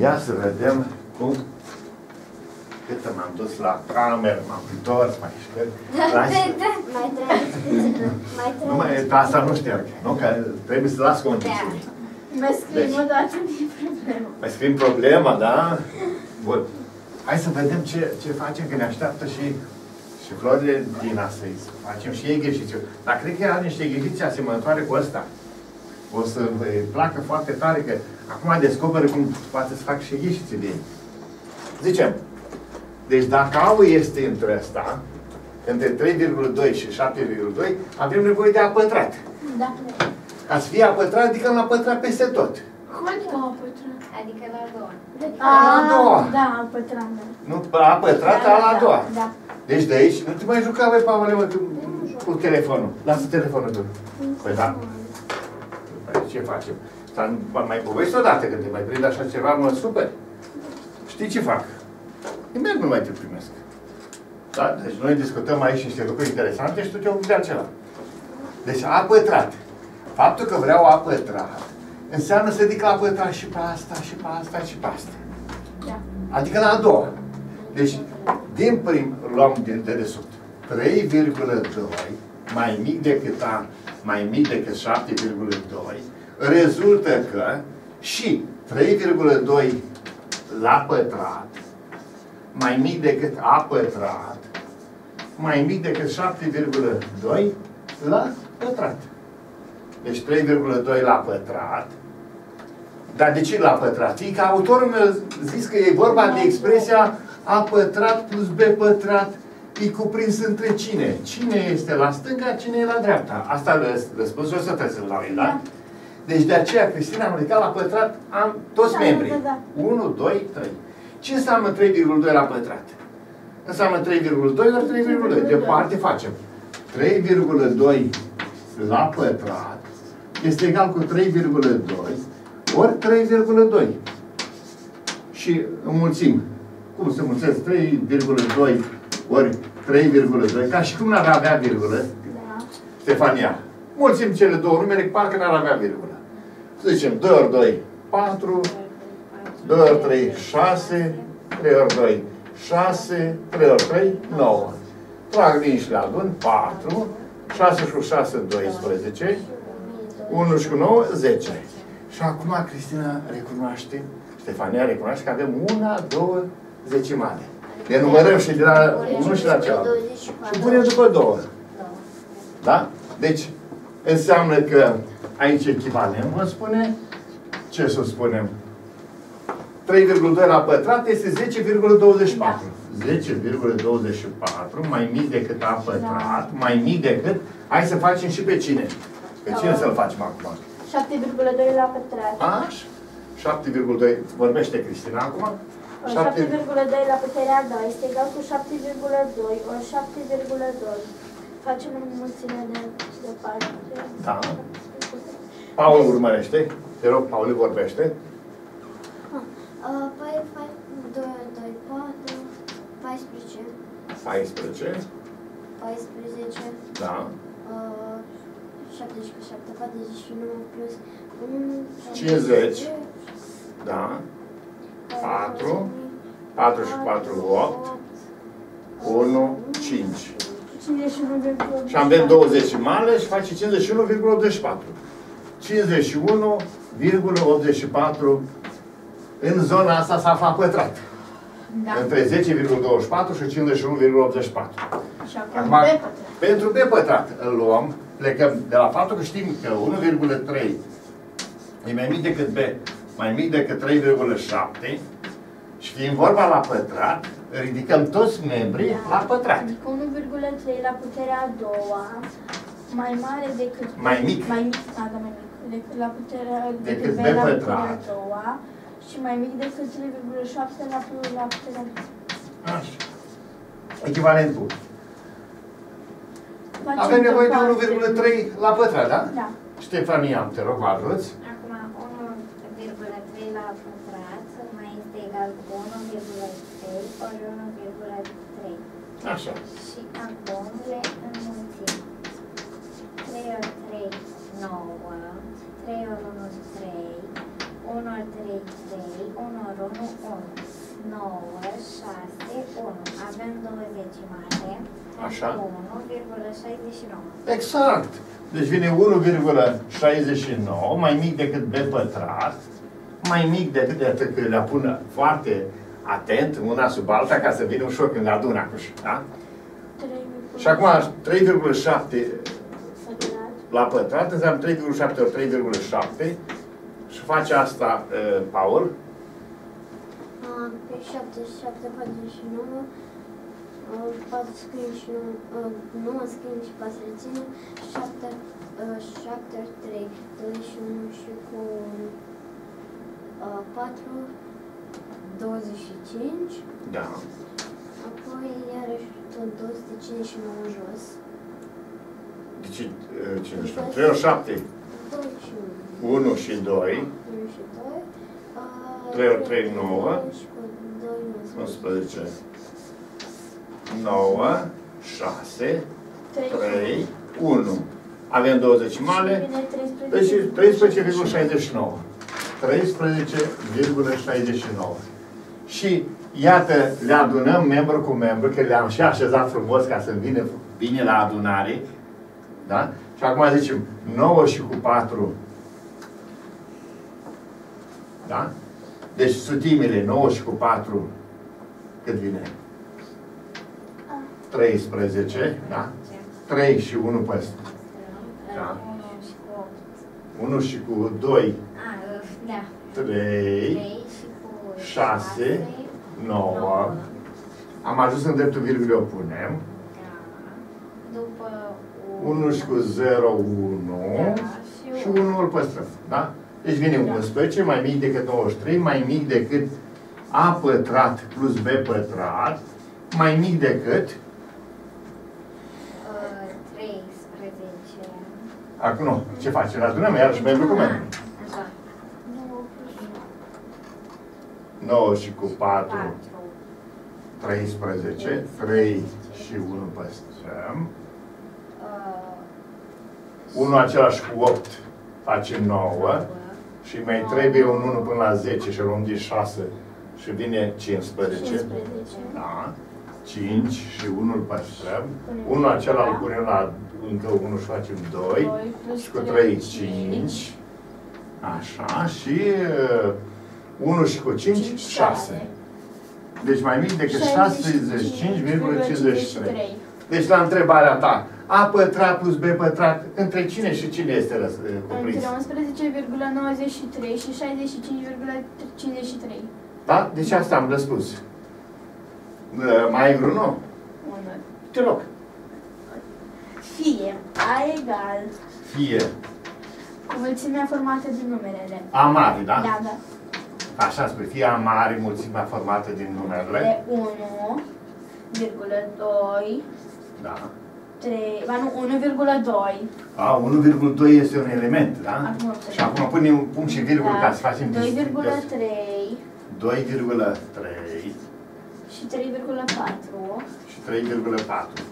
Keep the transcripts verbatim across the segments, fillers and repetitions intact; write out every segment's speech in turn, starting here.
jaz radim, ko kaj tam imam, to slab kamer, imam pritost, imam škaj, lašče. Pa samo šterke, no, prej bi se lahko skončili. Pa skrimo, da, če ni problema. Pa skrim problema, da. Hai să vedem ce, ce facem, că ne așteaptă și, și florile din asta. Facem și exercițiu. Dar cred că era niște exerciții asemănătoare cu ăsta. O să vă placă foarte tare că acum descoperă cum poate să fac și exerciții de ei. Zicem, deci dacă A-ul este între ăsta, între trei virgulă doi și șapte virgulă doi, avem nevoie de A pătrat. Da. Ca să fie A pătrat, adică l-a pătrat peste tot. Cum adică A pătrat? Adică la a doua. A la a doua. Da, a pătrat, da. Nu, a pătrat, da, a la a doua. Da. Deci de aici, nu te mai juca, băi, Paule, mă, cu telefonul. Lasă telefonul tu. Păi da. Ce facem? Mai povesti odată, că te mai prind așa ceva, mă superi. Știi ce fac? Imediat nu mai te primesc. Da? Deci noi discutăm aici niște lucruri interesante și tu te ocupi de acela. Deci a pătrat. Faptul că vreau a pătrat înseamnă să ridic la pătrat și pe asta, și pe asta, și pe asta. Da. Adică la a doua. Deci, din prim, luăm de dedesubt. trei virgulă doi mai mic decât A, mai mic decât șapte virgulă doi, rezultă că și trei virgulă doi la pătrat, mai mic decât A pătrat, mai mic decât șapte virgulă doi la pătrat. Deci trei virgulă doi la pătrat. Dar de ce la pătrat? Fiindcă autorul mi-a zis că e vorba de expresia A pătrat plus B pătrat e cuprins între cine? Cine este la stânga, cine e la dreapta? Asta răspunsul ăsta trebuie să-l dau, da? Deci de aceea, Cristina, am ridicat la pătrat am toți membrii. unu, doi, trei. Ce înseamnă trei virgulă doi la pătrat? Înseamnă trei virgulă doi ori trei virgulă doi. Departe facem. trei virgulă doi la pătrat este egal cu trei virgulă doi ori trei virgulă doi. Și înmulțim. Cum se mulțesc? trei virgulă doi ori trei virgulă doi. Ca și cum n-ar avea virgulă. Da. Stefania. Mulțim cele două numere, parcă n-ar avea virgulă. Să zicem doi ori doi, patru. doi ori trei, șase. trei ori doi, șase. trei ori trei, nouă. Trag din și le adun, patru. șase cu șase, doisprezece. unu și cu nouă, zece. Și acum Cristina recunoaște, Stefania recunoaște că avem una, două, zecimale. Le numărăm și de la unu și la cealaltă. Și punem după două. Da? Deci, înseamnă că aici echivalent, vă spune, ce să spunem? trei virgulă doi la pătrat este zece virgulă douăzeci și patru. zece virgulă douăzeci și patru, mai mic decât A pătrat, mai mic decât... Hai să facem și pe cine? Pe cine să-l facem acum? șapte virgulă doi la pătrat. șapte virgulă doi, vorbește Cristina acum. șapte virgulă doi la puterea a doua este egal cu șapte virgulă doi ori șapte virgulă doi. Facem o mulțime de patru. Da. Paul urmărește. Te rog, Paul, vorbește. Păi, doi, patru, paisprezece. paisprezece. paisprezece. Da. șaptezeci și șapte, patruzeci și nouă plus cincizeci. Da. patru, patru și patru, opt, unu, cinci. Și am venit douăzecimale și face cincizeci și unu virgulă optzeci și patru. cincizeci și unu virgulă optzeci și patru în zona asta s-a aflat pătrat. Da. Între zece virgulă douăzeci și patru și cincizeci și unu virgulă optzeci și patru. Acum, pentru B pătrat îl luăm, plecăm de la faptul că știm că unu virgulă trei e mai mic decât B, mai mic decât trei virgulă șapte și fiind vorba la pătrat, ridicăm toți membrii da. La pătrat. Adică unu virgulă trei la puterea a doua, mai mare decât mai mic, mai mic, a, da, mai mic decât la puterea decât B, B la puterea a doua și mai mic decât trei virgulă șapte la, la puterea a doua. Așa. Echivalentul. Facem avem nevoie de unu virgulă trei la pătrat, da? Da. Ștefania, te rog, mă ajuți. La pătrat mai este egal cu unu virgulă trei ori unu virgulă trei. Așa. Și acum le înmulțim. trei ori trei, nouă. trei ori unu, trei. unu unu, trei, trei, unu, unu, unu, nouă, șase, unu. Avem douăzeci mare. Așa. unu virgulă șaizeci și nouă. Exact. Deci vine unu virgulă șaizeci și nouă, mai mic decât b pătrat, mai mic decât de atât, că le pun foarte atent, una sub alta, ca să vină ușor când adună acuși, da? trei, și acum trei virgulă șapte la pătrat înseamnă trei virgulă șapte ori trei virgulă șapte și face asta, uh, Paul? șaptezeci și șapte, patruzeci și nouă, patru scrie și nouă scrie și patru reține, șapte ori trei, douăzeci și unu și cu patru, douăzeci și cinci, da. Apoi iarăși tot două sute cincizeci și nouă jos. Deci, trei ori șapte, unu și doi, trei ori trei, nouă, unsprezece, nouă, șase, trei, unu. Avem douăzeci male, deci treisprezece virgulă șaizeci și nouă. treisprezece virgulă șaizeci și nouă. Și iată, le adunăm membru cu membru, că le-am și așezat frumos ca să vină bine la adunare. Da? Și acum zicem nouă și cu patru. Da? Deci sutimile nouă și cu patru. Cât vine? treisprezece. Da? trei și unu pe asta. Da? unu și cu doi. trei, șase, nouă. Am ajuns în dreptul virgulei, o punem. unu și cu zero, unu. Și unu îl păstrăm. Da? Deci vine unsprezece, mai mic decât nouăzeci și trei, mai mic decât a pătrat plus b pătrat, mai mic decât treisprezece. Acum, ce facem? Adunăm iarăși membru cu membru. nouă și cu patru, treisprezece, trei și unu păstrăm. unu același cu opt face nouă și mai trebuie un unu până la zece și luăm din șase și vine cincisprezece. Da. cinci și unu îl păstrăm. unu acela îl punem la încă unu și facem doi și cu trei, cinci. Așa și unu și cu cinci, șase. Deci mai mic decât șaizeci și cinci virgulă cincizeci și trei. Deci la întrebarea ta, a pătrat plus b pătrat, între cine și cine este cuprins? Între unsprezece virgulă nouăzeci și trei și șaizeci și cinci virgulă cincizeci și trei. Da? Deci asta am răspuns. Mai ai vreun nou? Unul. Te rog. Fie a egal. Fie. Cu mulțimea formată din numerele. A mare, da? Da, da. Așa spui, fie a mare, mulțimea formată din numerele. De unu virgulă doi. Da. unu virgulă doi. A, unu virgulă doi este un element, da? Acum și acum punem punct și virgulă, da, ca să facem doi virgulă trei. doi virgulă trei. Și trei virgulă patru. Și trei virgulă patru.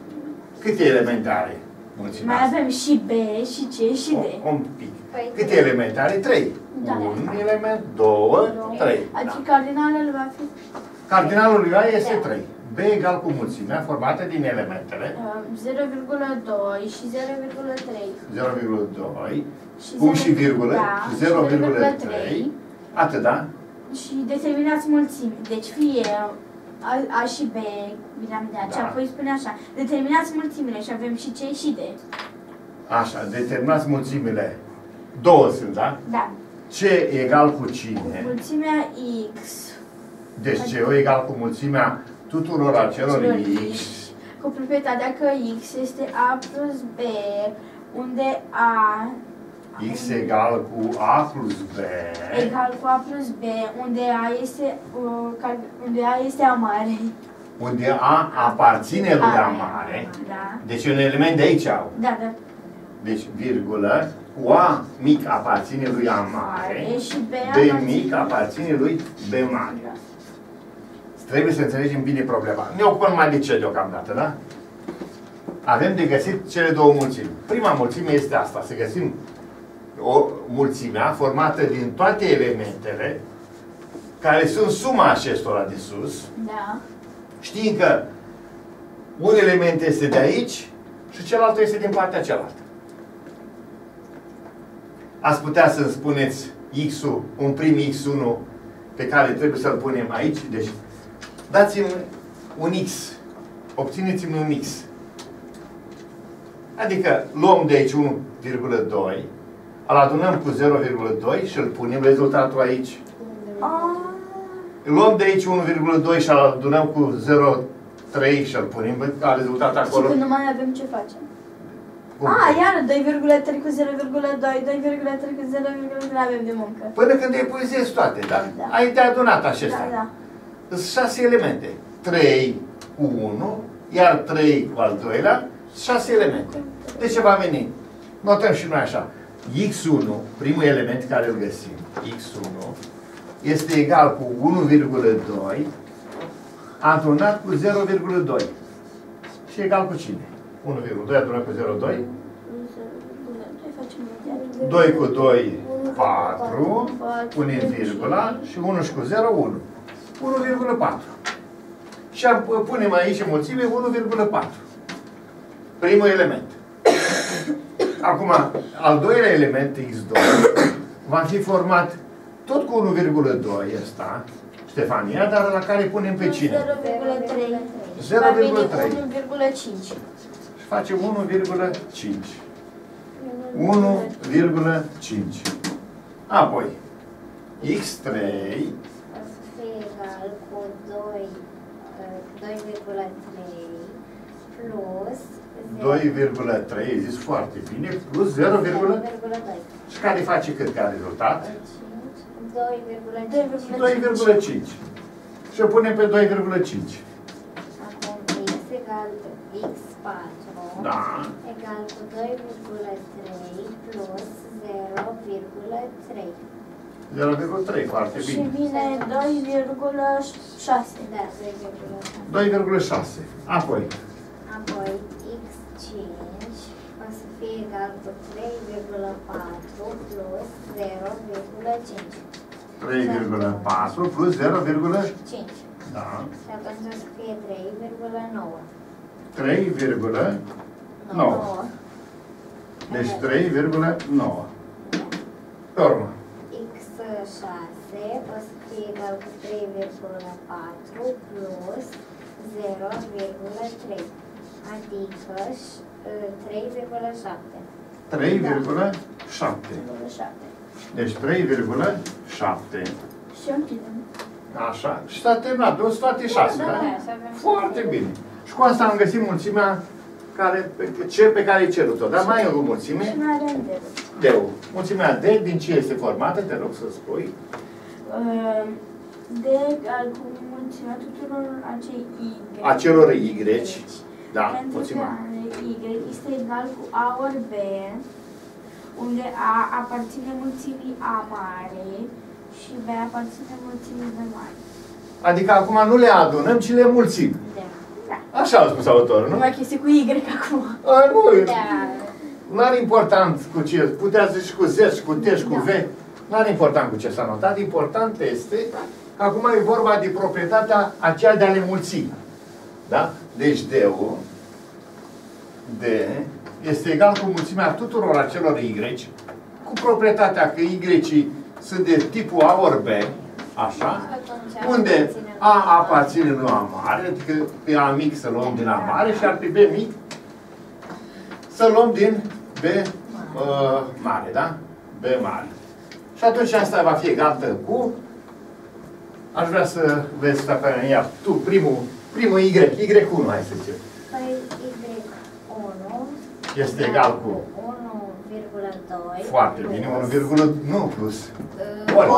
Câte elemente are mulțimea? Mai avem și B, și C, și D. Un pic. Păi câte elemente are? trei. Da. Un element, două, trei. Adică da, cardinalul va fi... Cardinalul lui A este trei. B egal cu mulțimea formată din elementele zero virgulă doi și zero virgulă trei. zero virgulă doi punct și virgulă, da, zero virgulă trei. Atât, da? Și determinați mulțime. Deci fie A, A și B, mi-am dat, da, și apoi spune așa. Determinați mulțimile și avem și C și D. Așa, determinați mulțimile. Două sunt, da? Da. C egal cu cine? Mulțimea X. Deci C egal cu mulțimea tuturor acelor X. Cu proprietatea că X este A plus B, unde A... X egal cu A plus B. Egal cu A plus B, unde A este, uh, unde A este A mare. Unde A aparține lui A mare. Da. Deci un element de aici au. Da, da. Deci virgulă. Cu A mic aparține lui A mare, și B, B mic aparține lui B mare. Da. Trebuie să înțelegem bine problema. Ne ocupăm mai de ce deocamdată, da? Avem de găsit cele două mulțimi. Prima mulțime este asta, să găsim o mulțimea formată din toate elementele care sunt suma acestora de sus. Da. Știind că un element este de aici și celălalt este din partea cealaltă. Ați putea să-mi spuneți X-ul, un prim X unu pe care trebuie să-l punem aici. Deci, dați-mi un X. Obțineți-mi un X. Adică luăm de aici unu virgulă doi, îl adunăm cu zero virgulă doi și îl punem rezultatul aici. Luăm de aici unu virgulă doi și îl adunăm cu zero virgulă trei și îl punem ca rezultat acolo. Și când nu mai avem, ce facem? A, ah, iar doi virgulă trei cu zero virgulă doi, doi virgulă trei cu zero virgulă trei avem de muncă. Până când epuizezi toate, dar da. Ai de adunat acestea. Da, da. Sunt șase elemente. trei cu unu, iar trei cu al doilea, șase elemente. Deci ce va veni? Notăm și noi așa. X unu, primul element care îl găsim, X unu, este egal cu unu virgulă doi adunat cu zero virgulă doi. Și egal cu cine? unu virgulă doi adunat cu zero virgulă doi. doi cu doi, patru. Punem virgula și unsprezece cu zero, unu. unu virgulă patru. Și punem aici în mulțime unu virgulă patru. Primul element. Acum, al doilea element, X doi, va fi format tot cu unu virgulă doi ăsta, Ștefania, dar la care punem pe cine? zero virgulă trei. zero virgulă trei. unu virgulă cinci. Facem unu virgulă cinci. unu virgulă cinci. Apoi, X trei este egal cu doi virgulă trei plus doi virgulă trei, ai zis foarte bine, plus zero virgulă doi. Și care face cât ca rezultat? doi virgulă cinci. Și o punem pe doi virgulă cinci. Acum X egal cu X patru. Da. Egal cu doi virgulă trei plus zero virgulă trei. zero virgulă trei, foarte bine. Și vine doi virgulă șase. Da, doi virgulă șase. Apoi. Apoi X cinci o să fie egal cu trei virgulă patru plus zero virgulă cinci. trei virgulă patru plus zero virgulă cinci. Da. Și atunci o să fie trei virgulă nouă. trei virgulă nouă. Deci trei virgulă nouă. Pe urmă. X șase o să fie egal cu trei virgulă patru plus zero virgulă trei. Adică trei virgulă șapte. trei virgulă șapte. Deci trei virgulă șapte. Și închidem. Așa. Și s-a terminat. Deci toate șase, da? Foarte bine. Și cu asta am găsit mulțimea care, pe, pe care ai cerut-o. Dar mai e o mulțime? D-ul. Mulțimea D din ce este formată? Te rog să spui. Uh, D egal cu mulțimea tuturor acei Y. Acelor Y. Y. Da, pentru mulțimea. Că Y este egal cu A ori B, unde A aparține mulțimii A mare și B aparține mulțimii B mare. Adică acum nu le adunăm, ci le mulțim. Da. Așa a spus autorul, nu? Numai chestii cu Y acum. A, nu, da. N-are important cu ce, putea să și cu Z, și cu T, și cu V. N-are important cu ce s-a notat, important este că acum e vorba de proprietatea aceea de a le mulți. Da? Deci D-ul D este egal cu mulțimea tuturor acelor Y, cu proprietatea că Y sunt de tipul A ori B, așa, unde A aparține lui A mare, adică pe A mic să luăm din A mare și ar pe B mic să luăm din B uh, mare, da? B mare. Și atunci asta va fi egală cu, aș vrea să vezi, Stefania, tu primul, primul Y, Y unu, hai să zicem. Păi Y unu este egal cu unu virgulă doi. Foarte bine, unu virgulă doi, nu plus. Ori,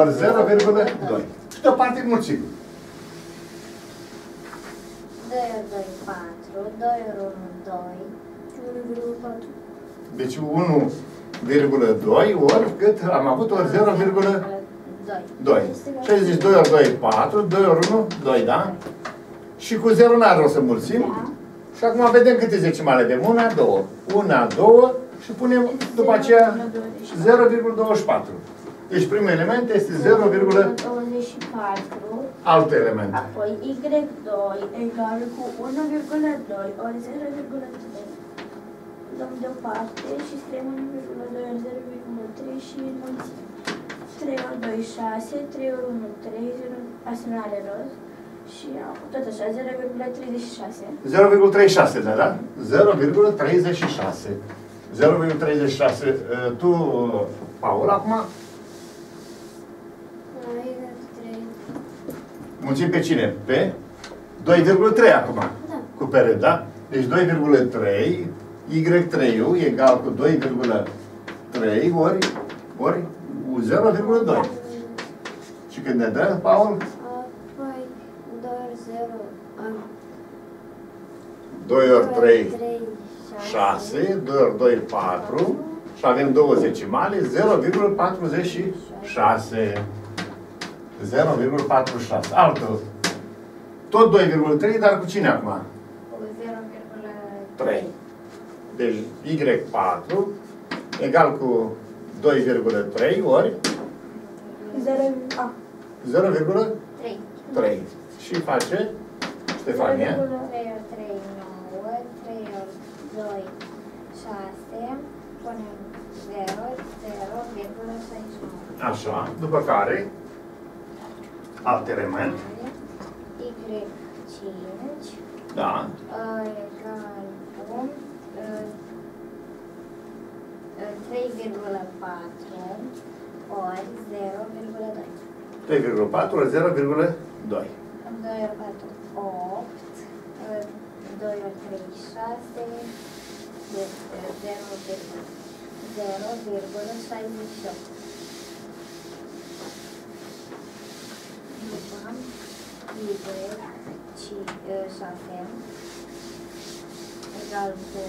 ori zero virgulă doi. Și de o parte mulțim. doi ori doi, patru. doi ori unu, doi. unu virgulă patru. Deci unu virgulă doi ori cât am avut, ori zero virgulă doi. șaizeci, doi ori doi, patru. doi ori unu, doi, da? Și cu zero n-ar o să mulțim. Da. Și acum vedem câte zecimale avem. unu, doi. unu, doi. și punem după aceea zero virgulă douăzeci și patru. Deci primul element este zero virgulă douăzeci și patru. Alt element. Apoi Y doi egal cu unu virgulă doi ori zero virgulă trei. Dăm deoparte și scriem unu virgulă doi ori zero virgulă trei și înmulțim. trei ori doi, șase, trei ori unu, trei, zero, asta nu are rost. Și tot așa, zero virgulă treizeci și șase. zero virgulă treizeci și șase, da, da? zero virgulă treizeci și șase. zero virgulă treizeci și șase. Tu, Paul, acum? Mulțim pe cine? Pe doi virgulă trei acum. Da. Cu pere, da? Deci doi virgulă trei, Y trei-ul egal cu doi virgulă trei ori, ori zero virgulă doi. Și când ne dă, Paul? doi ori trei, șase, doi ori doi, patru, și avem două decimale, zero virgulă patruzeci și șase. zero virgulă patruzeci și șase. Altul. Tot doi virgulă trei, dar cu cine acum? zero virgulă trei. Deci Y patru egal cu doi virgulă trei ori zero virgulă trei. Și face Stefania. trei ori trei, nouă, trei ori doi, șase, punem zero, zero virgulă șaizeci și nouă. Așa, după care alt element. Y cinci. Da. Egal cu trei virgulă patru ori zero virgulă doi. trei virgulă patru ori zero virgulă doi. doi ori patru, opt, doi ori trei, șase, zero virgulă șaizeci și opt. După, Y șase, egal cu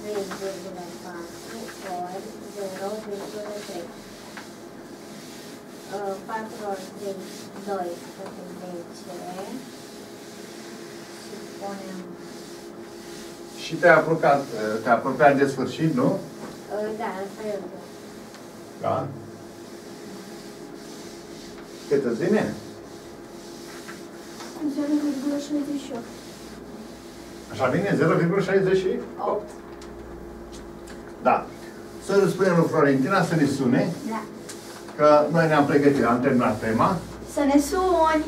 trei virgulă patru ori zero virgulă trei. patru ori trei, doi, putem zece și punem... Și te-ai apropiat, te-ai apropiat de sfârșit, nu? Da, asta e bine. Da? Cât îți vine? zero virgulă șaizeci și opt. Așa vine? zero virgulă șaizeci și opt. Da. Să spunem lui Florentina să ne sune. Da. Că noi ne-am pregătit, am terminat tema. Să ne suni!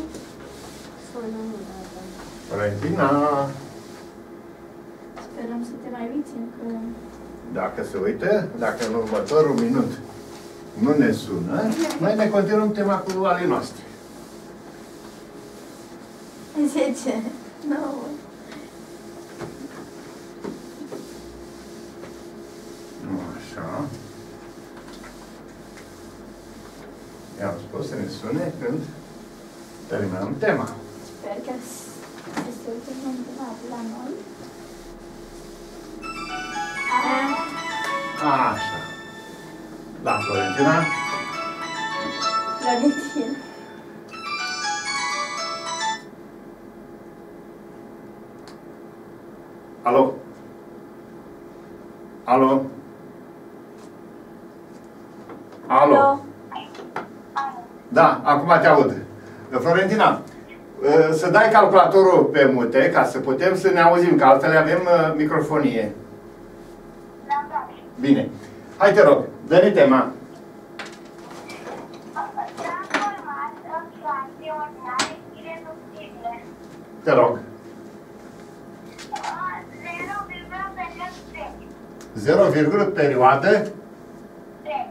Florentina! Sperăm să te mai uiți încă... Dacă se uită, dacă în următorul minut nu ne sună, noi ne continuăm tema cu ale noastre. zece, nouă... Așa... I-am spus să ne sune când terminăm tema. Sper că este ultimul întrebat la noi. Așa. Da, Florentina. Florentina. Alo? Alo? Alo? Alo? Da, acum te aud. Florentina, să dai calculatorul pe mute, ca să putem să ne auzim, că altfel avem microfonie. Da, da. Bine. Hai, te rog, dă-ne tema. Transformați în clase ordinare ireductibile. Te rog. zero virgulă perioadă trei.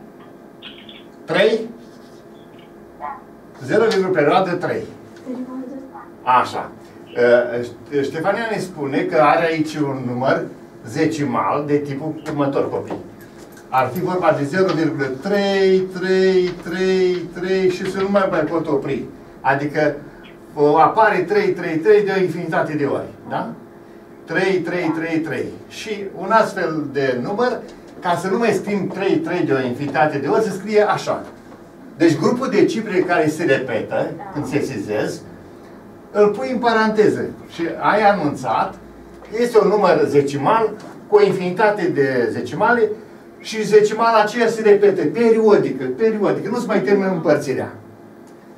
trei? zero virgulă perioadă trei. Așa. Ștefania ne spune că are aici un număr decimal de tipul următor, copii. Ar fi vorba de zero virgulă trei, trei, trei, trei și să nu mai mai pot opri. Adică apare trei, trei, trei de o infinitate de ori. Da? trei, trei, trei, trei. Și un astfel de număr, ca să nu mai scrim trei, trei de o infinitate de ori, se scrie așa. Deci grupul de cifre care se repetă, da, când se sesizez, îl pui în paranteză. Și ai anunțat că este un număr zecimal coinfinite de zecimale și zecimala aceea se repete periodică, periodică. Nu se mai termină împărțirea.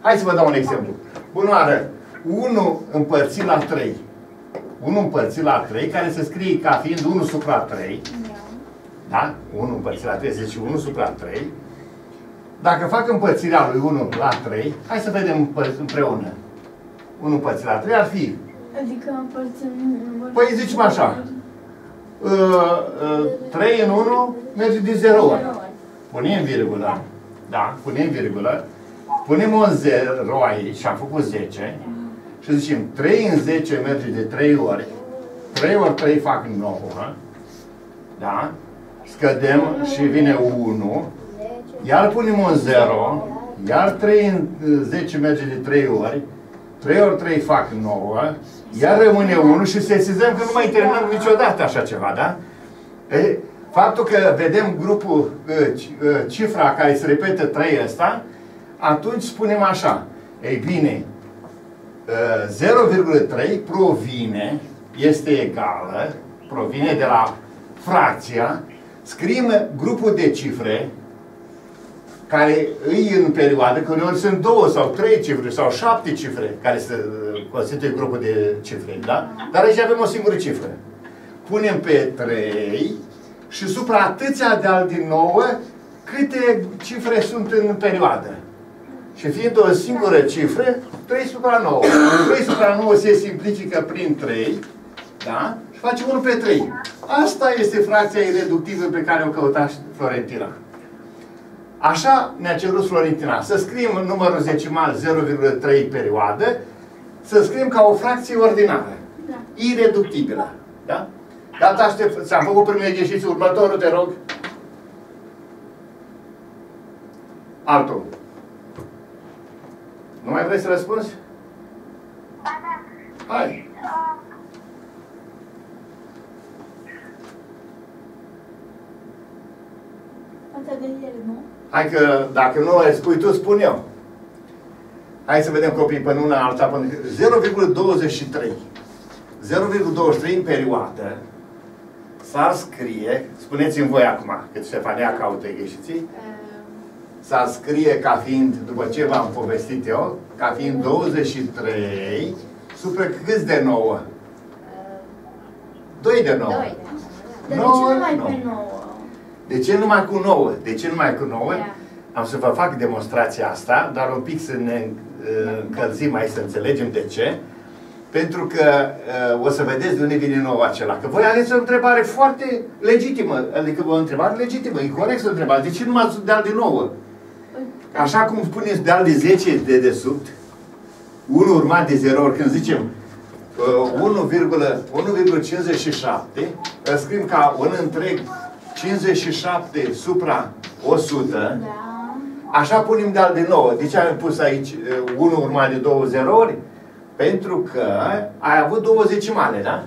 Hai să vă dau un exemplu. Bunoară, unu împărțit la trei. unu împărțit la trei, care se scrie ca fiind unu supra trei. Da? unu împărțit la trei, deci unu supra trei. Dacă fac împărțirea lui unu la trei, hai să vedem împreună. unu împărțit la trei ar fi... Adică împărțim... Păi zicem așa. trei în unu merge din zero ori. Punem virgulă. Da, punem virgulă. Punem un zero aici și am făcut zece. Și zicem trei în zece merge de trei ori. trei ori trei fac nouă. Da? Scădem și vine unu. Iar punem un zero. Iar trei în zece merge de trei ori. trei ori trei fac nouă. Iar rămâne unu și sesizăm că nu mai terminăm niciodată așa ceva, da? E, faptul că vedem grupul, cifra care se repetă trei ăsta, atunci spunem așa. Ei bine, zero virgulă trei provine, este egală, provine de la fracția, scriem grupul de cifre care îi în perioadă, că uneori sunt două sau trei cifre sau șapte cifre care se constituie grupul de cifre, da? Dar aici avem o singură cifră. Punem pe trei și supra atâția de al din nouă câte cifre sunt în perioadă. Și fiind o singură cifră, trei supra nouă. trei supra nouă se simplifică prin trei, da? Și facem unu pe trei. Asta este fracția ireductivă pe care o căuta Florentina. Așa ne-a cerut Florentina. Să scriem numărul decimal zero virgulă trei perioadă, să scriem ca o fracție ordinară. Da. Ireductibilă. Da? Gata, aștept. S-am făcut primul exercițiu. Următorul, te rog. Altul. Nu mai vrei să răspunzi? Da, da. Hai. Hai că, dacă nu le spui tu, spun eu. Hai să vedem copiii până una alta. Până... zero virgulă douăzeci și trei. zero virgulă douăzeci și trei în perioadă s-ar scrie, spuneți-mi voi acum, că Ștefania caută ieșiții, s-ar scrie ca fiind, după ce v-am povestit eu, ca fiind douăzeci și trei supra câți de nouă? doi de nouă. Dar de ce numai cu nouă? De ce numai cu nouă? De ce numai cu nouă? Yeah. Am să vă fac demonstrația asta, dar un pic să ne încălzim mai să înțelegem de ce. Pentru că o să vedeți de unde vine nouă acela. Că voi aveți o întrebare foarte legitimă. Adică o întrebare legitimă, e corect să întrebați. De ce nu m-ați dat de nouă? Așa cum spuneți de al de zece de desubt, unu urmat de zero, ori când zicem unu virgulă cincizeci și șapte, scriem ca un întreg cincizeci și șapte supra o sută. Așa punem de al de nouă. De ce am pus aici unu urmat de două zerouri? Pentru că ai avut două decimale, da?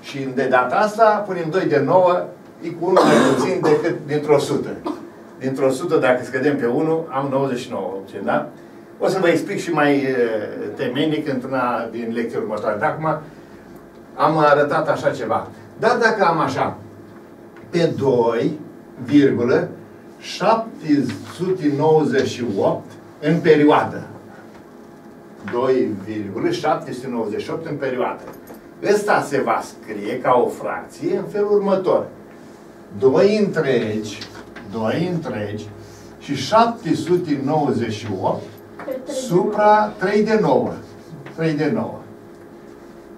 Și de data asta punem doi de nouă, e cu unu mai puțin decât dintr-o sută. Dintr-o sută, dacă scădem pe unu, am nouăzeci și nouă, da? O să vă explic și mai temenic într-una din lecția următoare. Dar acum am arătat așa ceva. Dar dacă am așa, pe doi virgulă șapte sute nouăzeci și opt în perioadă. doi virgulă șapte sute nouăzeci și opt în perioadă. Ăsta se va scrie ca o fracție în felul următor. doi întregi, doi întregi și șapte sute nouăzeci și opt supra trei de nouă. trei de nouă.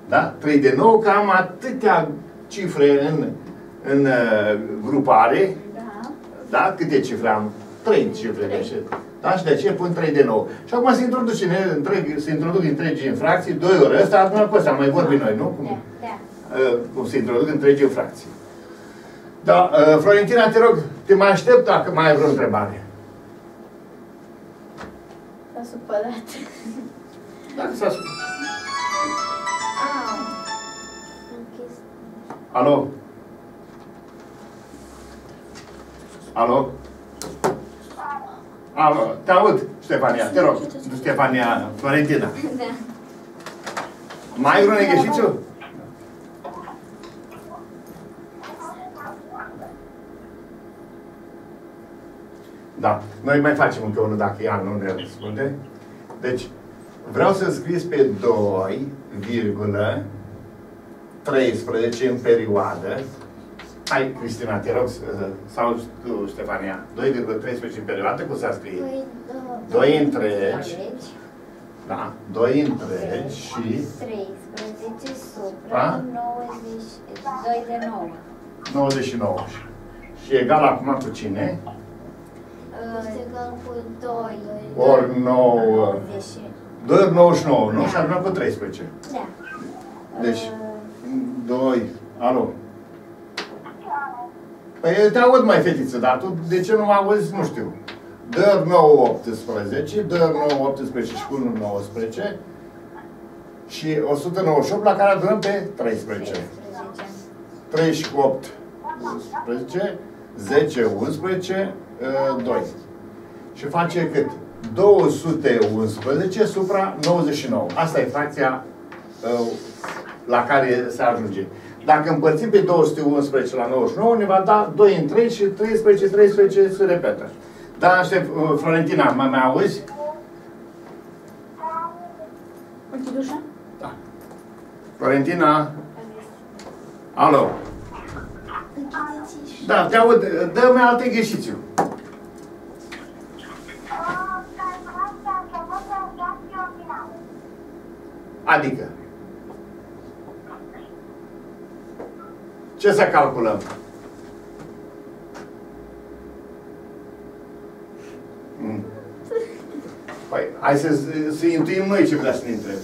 Da? trei de nouă, că am atâtea cifre în, în uh, grupare. Da. Da? Câte cifre am? trei cifre. Da? Și de aceea pun trei de nouă. Și acum se introduce, ne, întreg, se introduc întregi în fracții, doi ori ăsta, acum pe ăsta, mai vorbim noi, nu? Cum, uh, cum se introduc întregi în fracții. Da, uh, Florentina, te rog, te mai aștept dacă mai ai vreo întrebare. S-a supărat. Dacă s-a supărat. Alo? Alo? Alo, te aud, Ștefania, te rog. Ștefania, Florentina. Da. Mai ai vreun exercițiu? Da. Noi mai facem încă unul dacă ea nu ne răspunde. Deci, vreau să scrieți pe doi, treisprezece în perioadă. Hai, Cristina, te rog, sau tu, Ștefania. doi virgulă treisprezece în perioadă, cum s-a scris? doi întregi. Da, doi întregi și... treisprezece supra nouăzeci și doi de nouă. nouăzeci și nouă. Și egal acum cu cine? Cu doi. Ori nouă. doi ori nouăzeci și nouă, nu? Și acum cu treisprezece. Da. Deci, doi. Alo. Păi eu te aud, mai fetiță, dar tu de ce nu mă auzi, nu știu. Dă nouă, optsprezece, dă nouă, optsprezece și cu nouăsprezece și o sută nouăzeci și opt la care adunăm pe treisprezece. treizeci și opt, unsprezece, zece, unsprezece, doi. Și face cât? două sute unsprezece supra nouăzeci și nouă. Asta e fracția la care se ajunge. Dacă împărțim pe două sute unsprezece la nouăzeci și nouă, ne va da doi în trei și treisprezece, treisprezece se repetă. Da, șef, Florentina, mă mai auzi? Da. Florentina? Alo? Da, te aud. Dă-mi alte ghișițiu. Adică? Ce să calculăm? Păi, hai să, să intuim noi ce vrea să ne întrebe.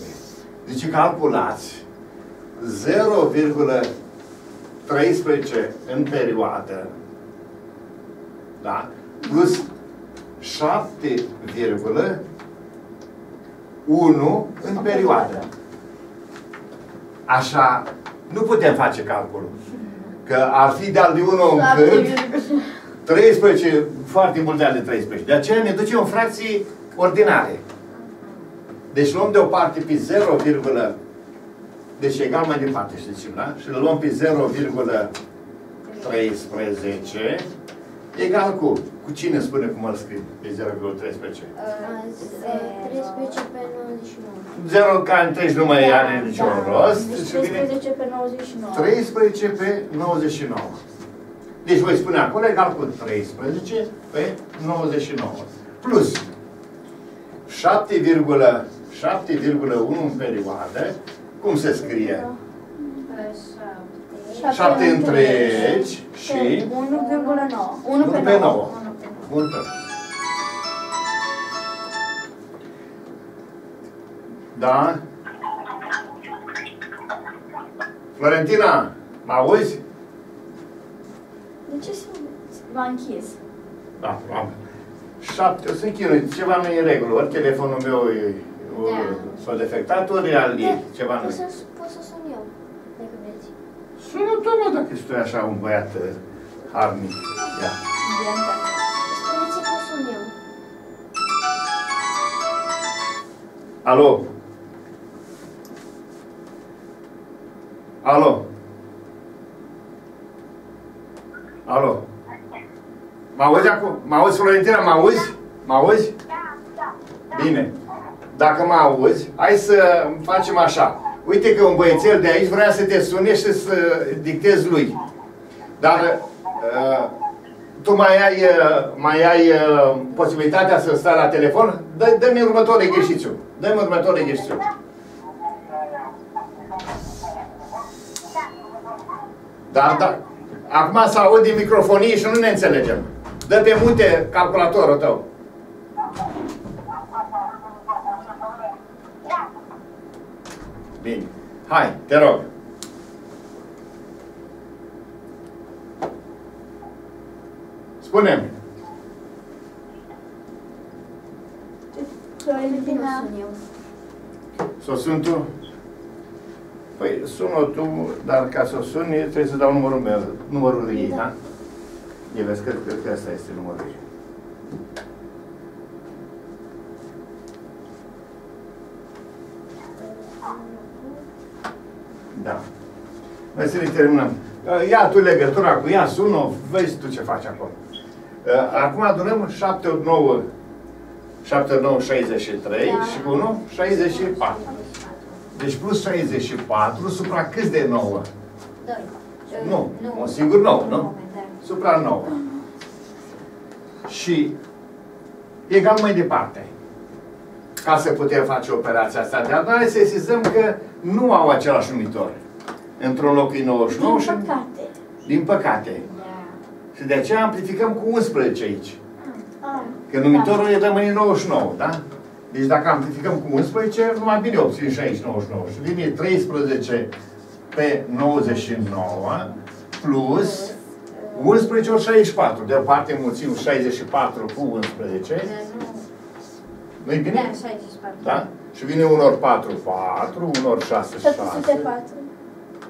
Deci calculați zero virgulă treisprezece în perioadă, da? Plus șapte virgulă unu în perioadă. Așa, nu putem face calculul. Că ar fi de-al de unul încât treisprezece, foarte mult de-al de treisprezece. De aceea ne ducem în fracții ordinare. Deci luăm deoparte pe zero, deci egal mai departe, știți, da? Și le luăm pe zero virgulă treisprezece egal cu... Cu cine spune cum îl scrie pe zero virgulă treisprezece? treisprezece pe nouăzeci și nouă. zero ca întregi nu mai are niciun rost. treisprezece pe nouăzeci și nouă. treisprezece pe nouăzeci și nouă. Deci voi spune acolo egal cu treisprezece pe nouăzeci și nouă. Plus șapte virgulă unu în perioadă. Cum se scrie? șapte întregi și... unu virgulă nouă. unu pe nouă. Multă. Da? Florentina, mă auzi? De ce v-a închis? Da, probabil. șapte, o să închid, ceva nu e în regulă. Ori telefonul meu s-a defectat, ori al ei, ceva nu e. Poți să sun eu, dacă vreți. Sună tu, mă, dacă ești tu așa un băiat harnic. Ia. Spuneți că sun eu. Alo? Alo? Alo? Mă auzi acum? Mă auzi, Florentina? Mă auzi? Mă auzi? Da, da. Bine. Dacă mă auzi, hai să facem așa. Uite că un băiețel de aici vrea să te sune și să dictezi lui. Dar uh, tu mai ai, uh, mai ai uh, posibilitatea să stai la telefon? Dă-mi următorul exercițiu. Dă-mi următorul exercițiu. Da, da. Acum se aude microfonie și nu ne înțelegem. Dă pe mute calculatorul tău. Bine. Hai, te rog. Spune-mi. S-o sun tu? Păi, sună tu, dar ca să o suni, trebuie să dau numărul meu, numărul ei, da? Da? Eu vezi, cred, cred că asta este numărul ei. Da. Mai să ne terminăm. Ia tu legătura cu ea, sună, vezi tu ce faci acolo. Acum adunăm șapte ori nouă, șapte ori nouă, șaizeci și trei, da, și cu unu, șaizeci și patru. Deci plus șaizeci și patru supra câți de nouă? doi. Nu, un singur nouă, nu? Supra nouă. Și egal mai departe. Ca să putem face operația asta de adunare, sesizăm că nu au același numitor. Într-un loc e nouăzeci și nouă. Din păcate. Din păcate. Și de aceea amplificăm cu unsprezece aici. Că numitorul e rămâne nouăzeci și nouă, da? Deci dacă amplificăm cu unsprezece, numai bine obțin și aici nouăzeci și nouă. Și vine treisprezece pe nouăzeci și nouă plus unsprezece ori șaizeci și patru. Deoparte mulțim șaizeci și patru cu unsprezece. Nu-i bine? Da, șaizeci și patru. Da? Și vine unu ori patru, patru, unu ori șase, șase.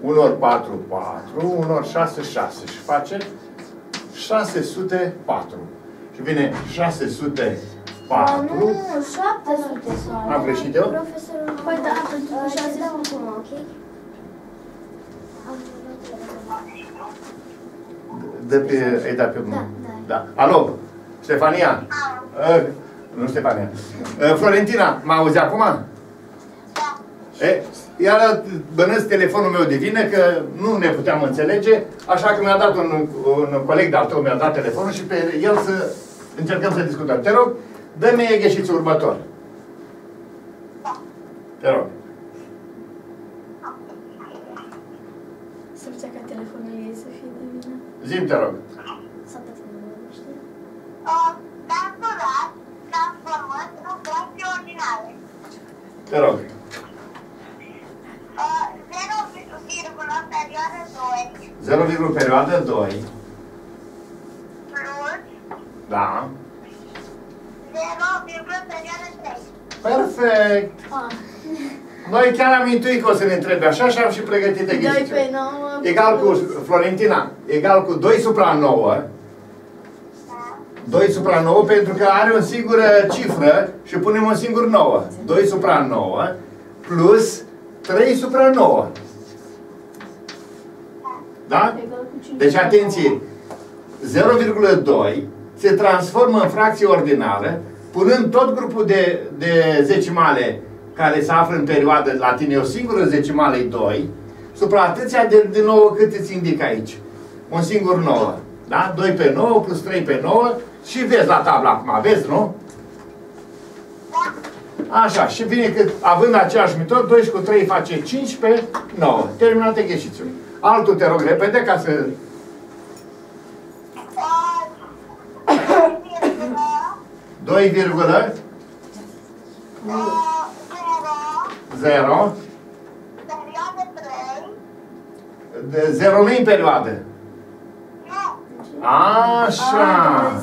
unu ori patru, patru, unu ori șase, șase. Și face șase sute patru. Și vine șase sute patru. Nu, nu, șapte sute sau... Am greșit eu? Profesorul... Păi da, pentru că șase sute acum, ok? Îi da pe... Da. Alo? Ștefania? Nu Ștefania. Florentina, mă auzi acum? Da. E? Iar bănesc telefonul meu de vină că nu ne puteam înțelege, așa că mi-a dat un, un coleg de-al tău, mi-a dat telefonul și pe el să încercăm să discutăm. Te rog, dă-mi gheșițul următor. Te rog. Să-mi ca telefonul ei să fie de vină. Zi-mi, te rog. Să puteți nu știu. Transformat, transformat, operații ordinale. Te rog. zero, perioadă doi. Plus. Da. zero, perioadă trei. Perfect! Ah. Noi chiar am intuit că o să ne întrebe așa și am și pregătit de ghișițe. doi pe nouă. Egal plus. Cu, Florentina, egal cu doi supra nouă. Da. doi supra nouă pentru că are o singură cifră și punem un singur nouă. doi supra nouă plus trei supra nouă. Da? Deci, atenție! zero virgulă doi se transformă în fracție ordinară, punând tot grupul de, de zecimale care se află în perioadă, la tine o singură zecimale e doi, supra atâția de, de nouă cât îți indic aici. Un singur nouă. Da? doi pe nouă plus trei pe nouă și vezi la tabla acum. Vezi, nu? Așa. Și vine că, având aceeași metodă, doi cu trei face cinci pe nouă. Terminate gheșițul. Altul, te rog, repede, ca să... doi, zero. Perioadă trei. zero nu-i perioadă. Nu. Așa.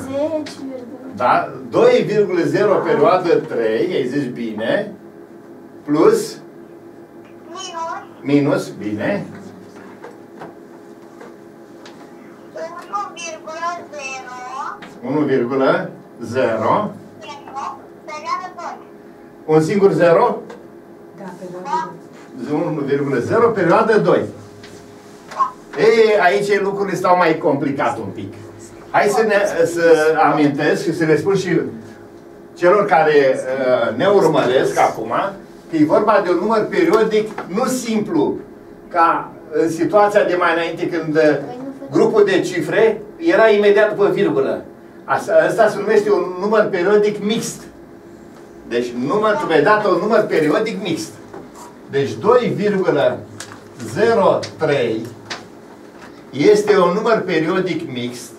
Da? doi virgulă zero perioadă trei, ai zis bine, plus... Minus. Minus, bine. unu virgulă zero. Un singur zero? Da, perioada unu virgulă zero, perioada doi. Ei, aici lucrurile stau mai complicat un pic. Hai să, ne, să amintesc și să le spun și celor care uh, ne urmăresc acum că e vorba de un număr periodic nu simplu, ca în situația de mai înainte când grupul de cifre era imediat după virgulă. Asta, asta se numește un număr periodic mixt. Deci număr, trebuie dat un număr periodic mixt. Deci doi virgulă zero trei este un număr periodic mixt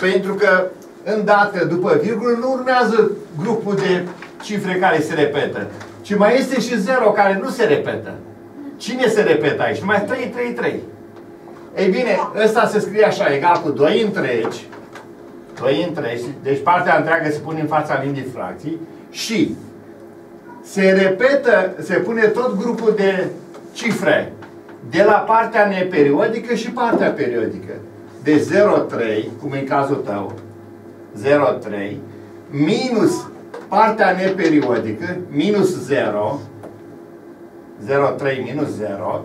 pentru că îndată după virgulă nu urmează grupul de cifre care se repetă. Ci mai este și zero care nu se repetă. Cine se repetă aici? Numai trei, trei, trei. Ei bine, ăsta se scrie așa, egal cu doi întregi. doi întregi, deci partea întreagă se pune în fața liniei fracții și se repetă, se pune tot grupul de cifre de la partea neperiodică și partea periodică. De zero virgulă trei, cum e cazul tău, zero virgulă trei, minus partea neperiodică, minus zero, zero virgulă trei minus zero,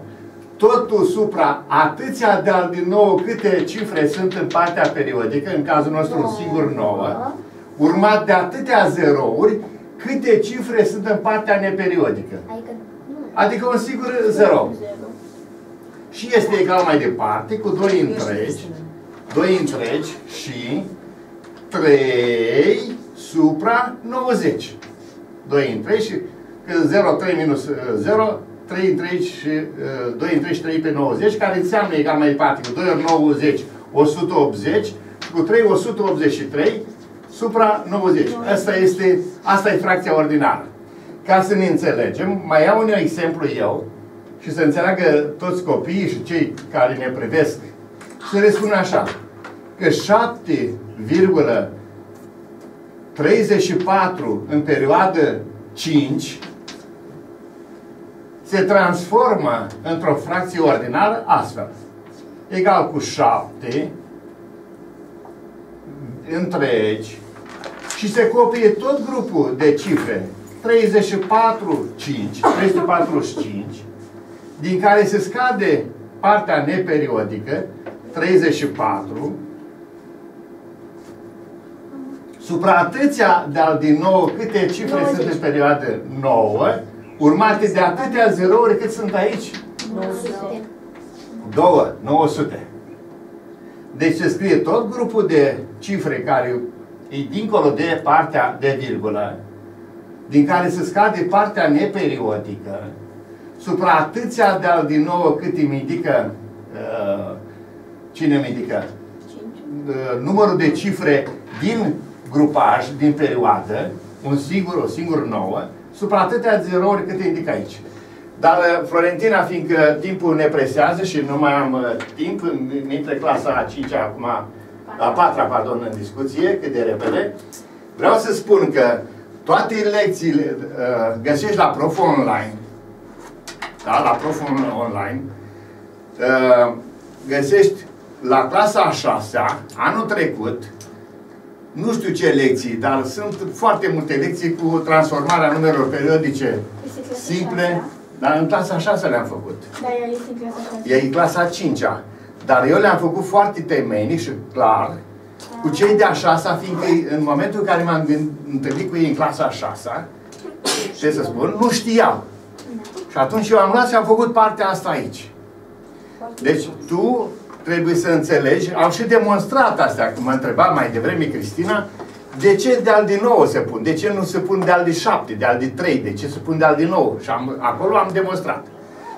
totul supra atâția, dar din nou câte cifre sunt în partea periodică, în cazul nostru un singur nouă, urmat de atâtea zerouri, câte cifre sunt în partea neperiodică. Adică un singur zero. Și este egal mai departe cu doi întregi, doi întregi și trei supra nouăzeci. doi întregi și zero, trei minus zero, trei întregi și doi întregi și trei pe nouăzeci, care înseamnă egal mai departe cu doi ori nouăzeci, o sută optzeci, cu trei, o sută optzeci și trei supra nouăzeci. Asta este, asta e fracția ordinară. Ca să ne înțelegem, mai iau un exemplu eu și să înțeleagă toți copiii și cei care ne privesc, să le spun așa, că șapte virgulă treizeci și patru în perioadă cinci se transformă într-o fracție ordinară astfel. Egal cu șapte întregi și se copie tot grupul de cifre treizeci și patru, cinci, treizeci și patru, cinci, din care se scade partea neperiodică treizeci și patru supra atâția, dar din nou câte cifre nouăzeci sunt în perioadă nouă, urmate de atâtea zerouri cât sunt aici? nouă sute. Deci se scrie tot grupul de cifre care e dincolo de partea de virgulă, din care se scade partea neperiodică, supra atâția, dar din nou cât îmi indică, uh, cine îmi indică? Uh, numărul de cifre din grupaj, din perioadă, un singur, o singură nouă, supra atâtea zerouri cât indică aici. Dar, uh, Florentina, fiindcă timpul ne presează și nu mai am uh, timp, îmi intră clasa a cincea acum, a patra, pardon, în discuție, cât de repede, vreau să spun că toate lecțiile uh, găsești la profulonline. Da? La profulonline. Uh, găsești la clasa a șasea, anul trecut, nu știu ce lecții, dar sunt foarte multe lecții cu transformarea numerelor periodice simple. Dar în clasa a șasea le-am făcut. Da, ea e clasa a cincea. Dar eu le-am făcut foarte temeinic și clar cu cei de a șasea, fiindcă în momentul în care m-am întâlnit cu ei în clasa a șasea, ce să spun, nu știam. Și atunci eu am luat și am făcut partea asta aici. Deci tu trebuie să înțelegi, am și demonstrat astea, cum mă întreba mai devreme Cristina, de ce de-al din nouă se pun, de ce nu se pun de-al din șapte, de-al din trei, de ce se pun de-al din nouă. Și am, acolo am demonstrat.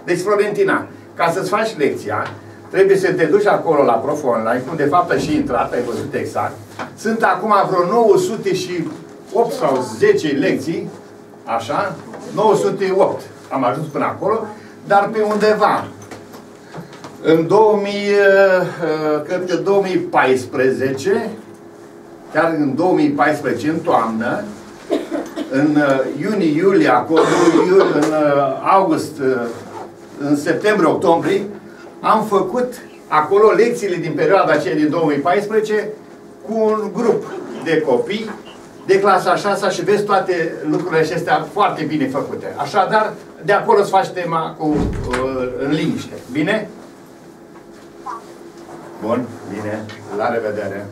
Deci, Florentina, ca să-ți faci lecția, trebuie să te duci acolo la profulonline, cum de fapt ai și intrat, ai văzut exact. Sunt acum vreo nouă sute opt sau zece lecții, așa, nouă sute opt. Am ajuns până acolo, dar pe undeva. În două mii, cred că două mii paisprezece, chiar în două mii paisprezece, în toamnă, în iunie-iulie, acolo, în august, în septembrie-octombrie, am făcut acolo lecțiile din perioada aceea din două mii paisprezece cu un grup de copii de clasa a șasea și vezi toate lucrurile acestea foarte bine făcute. Așadar, de acolo îți faci tema cu, în liniște. Bine? Bun, bine. La revedere.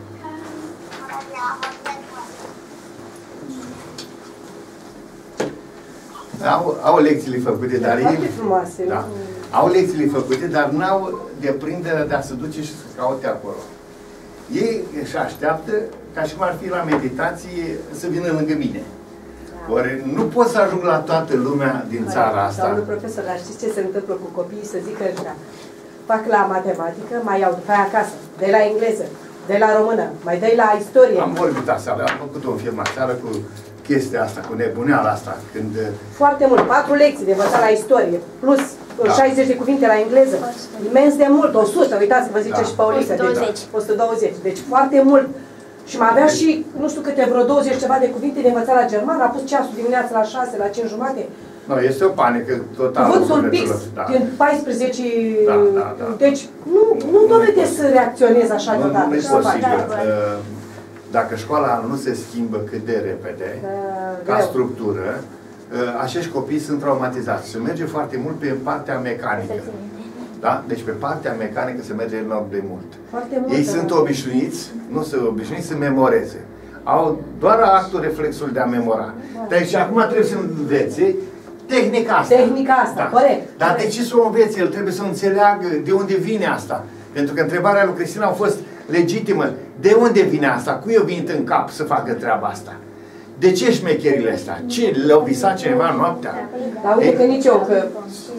Au, au lecțiile făcute, dar ei... frumoase. Da. Au lecțiile făcute, dar n-au deprinderea de a se duce și să caute acolo. Ei își așteaptă ca și cum ar fi la meditație să vină lângă mine. Ori nu pot să ajung la toată lumea din țara asta. Domnul profesor, dar știți ce se întâmplă cu copiii? Să zică, da, fac la matematică, mai iau după aia acasă, de la engleză, de la română, mai dai la istorie. Am vorbit aseară, am făcut o firmă aseară cu chestia asta, cu nebuneala asta. Când... Foarte mult, patru lecții de învățat la istorie, plus... Da. șaizeci de cuvinte la engleză, imens de mult, o sută, uitați că vă zice da. Și Paulisa, o sută douăzeci, deci foarte mult. Și mai avea și, nu știu câte, vreo douăzeci ceva de cuvinte de învățat la german, a pus ceasul dimineața la șase, la cinci jumate. Nu, este o panică totală. Văd pix, da. Din paisprezece, da, da, da. Deci nu, nu, nu doamne să reacționezi așa de dată. Nu e posibil. Dacă școala nu se schimbă cât de repede, da, ca structură, acești copii sunt traumatizați. Se merge foarte mult pe partea mecanică. Da? Deci pe partea mecanică se merge enorm de mult. Foarte mult. Ei sunt obișnuiți, nu se obișnuiți să memoreze. Au doar actul, reflexul de a memora. Deci acum trebuie să învețe tehnica asta. Tehnica asta, da. Corect. Dar de ce să o învețe? El trebuie să înțeleagă de unde vine asta. Pentru că întrebarea lui Cristina a fost legitimă. De unde vine asta? Cui i-a venit în cap să facă treaba asta? De ce șmecherile astea? Ce, le-au visat cineva noaptea? Dar uite că nici eu, că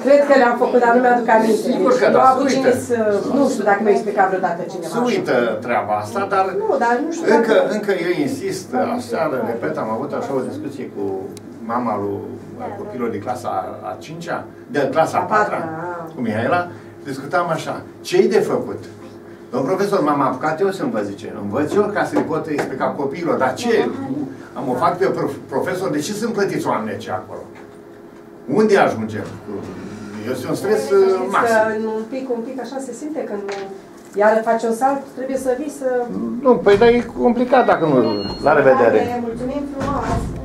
cred că le-am făcut, dar nu mi-aduc aminte. Sigur că da, nu, cine să, nu știu dacă mi-a explicat vreodată cineva. Se uită treaba asta, dar, nu, dar nu știu încă, dacă... încă eu insist, aseară, repet, am avut așa o discuție cu mama lui copilul de clasa a cincea, de clasa a patra, cu Mihaela, discutam așa, ce-i de făcut? Domn profesor, m-am apucat eu să-mi vă zice, învăț eu ca să-i pot explica copiilor, dar ce? Am o fac pe profesor, de ce sunt plătiți oameni aici acolo? Unde ajungem? Eu sunt un stres maxim. Un pic, un pic așa se simte că nu... Iar face un salt, trebuie să vii să... Nu, păi dar e complicat dacă nu... La revedere! Mulțumim frumos!